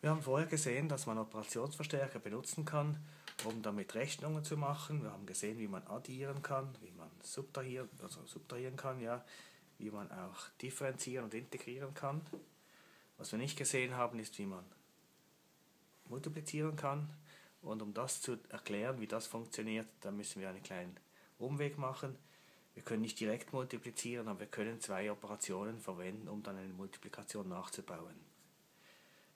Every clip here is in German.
Wir haben vorher gesehen, dass man Operationsverstärker benutzen kann, um damit Rechnungen zu machen. Wir haben gesehen, wie man addieren kann, wie man subtrahieren kann, ja, wie man auch differenzieren und integrieren kann. Was wir nicht gesehen haben, ist, wie man multiplizieren kann. Und um das zu erklären, wie das funktioniert, da müssen wir einen kleinen Umweg machen. Wir können nicht direkt multiplizieren, aber wir können zwei Operationen verwenden, um dann eine Multiplikation nachzubauen.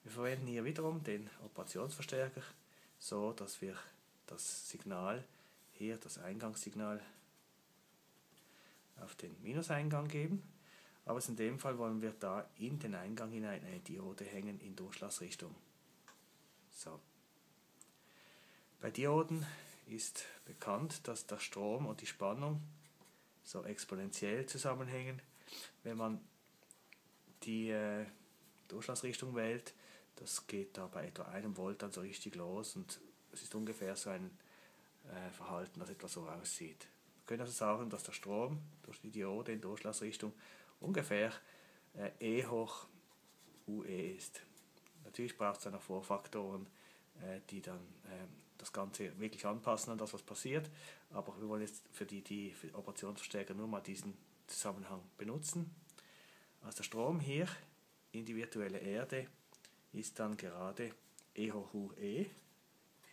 Wir verwenden hier wiederum den Operationsverstärker, so dass wir das Signal, hier das Eingangssignal, auf den Minuseingang geben. Aber in dem Fall wollen wir da in den Eingang hinein eine Diode hängen in Durchschlagsrichtung. So. Bei Dioden ist bekannt, dass der Strom und die Spannung so exponentiell zusammenhängen. Wenn man die Durchschlagsrichtung wählt, das geht da bei etwa 1 Volt dann so richtig los, und es ist ungefähr so ein Verhalten, das etwa so aussieht. Wir können also sagen, dass der Strom durch die Diode in Durchschlagsrichtung ungefähr E hoch UE ist. Natürlich braucht es dann noch Vorfaktoren, die dann das Ganze wirklich anpassen an das, was passiert. Aber wir wollen jetzt für die Operationsverstärker nur mal diesen Zusammenhang benutzen. Also der Strom hier in die virtuelle Erde ist dann gerade E hoch UE.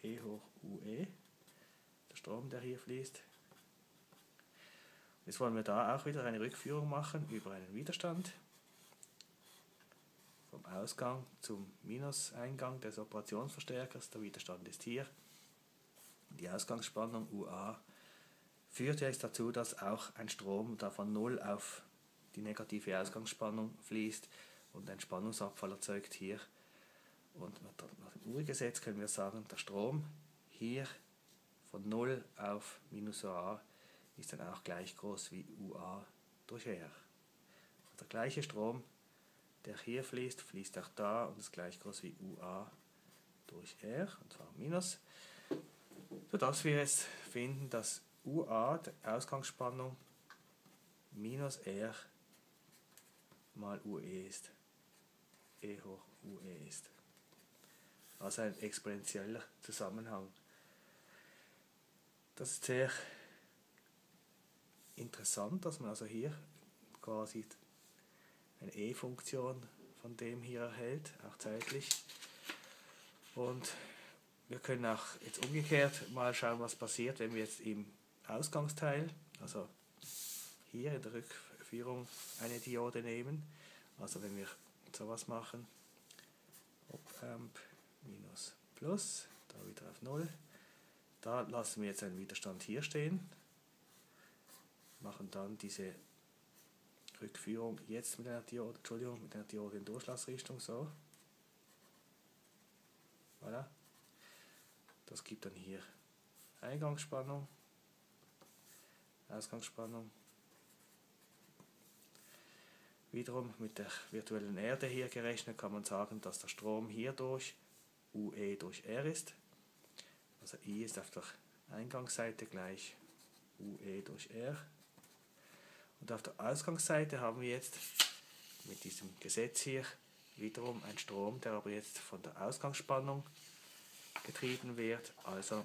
E hoch UE. Der Strom, der hier fließt. Jetzt wollen wir da auch wieder eine Rückführung machen über einen Widerstand. Vom Ausgang zum Minuseingang des Operationsverstärkers. Der Widerstand ist hier. Die Ausgangsspannung UA führt jetzt dazu, dass auch ein Strom, der von 0 auf die negative Ausgangsspannung fließt und einen Spannungsabfall erzeugt hier. Und nach dem Ur-Gesetz können wir sagen, der Strom hier von 0 auf minus UA ist dann auch gleich groß wie UA durch R. Also der gleiche Strom, der hier fließt, fließt auch da und ist gleich groß wie UA durch R, und zwar minus. Sodass wir jetzt finden, dass UA, die Ausgangsspannung, minus R mal UE ist. E hoch UE ist. Also ein exponentieller Zusammenhang. Das ist sehr interessant, dass man also hier quasi eine E-Funktion von dem hier erhält, auch zeitlich. Und wir können auch jetzt umgekehrt mal schauen, was passiert, wenn wir jetzt im Ausgangsteil, also hier in der Rückführung, eine Diode nehmen. Also wenn wir sowas machen, OpAmp minus plus, da wieder auf 0. Da lassen wir jetzt einen Widerstand hier stehen, machen dann diese Rückführung jetzt mit einer Diode, Entschuldigung, mit einer Diode in Durchschlagsrichtung, so. Voilà. Das gibt dann hier Eingangsspannung, Ausgangsspannung. Wiederum mit der virtuellen Erde hier gerechnet kann man sagen, dass der Strom hier durch UE durch R ist. Also I ist auf der Eingangsseite gleich UE durch R. Und auf der Ausgangsseite haben wir jetzt mit diesem Gesetz hier wiederum einen Strom, der aber jetzt von der Ausgangsspannung getrieben wird, also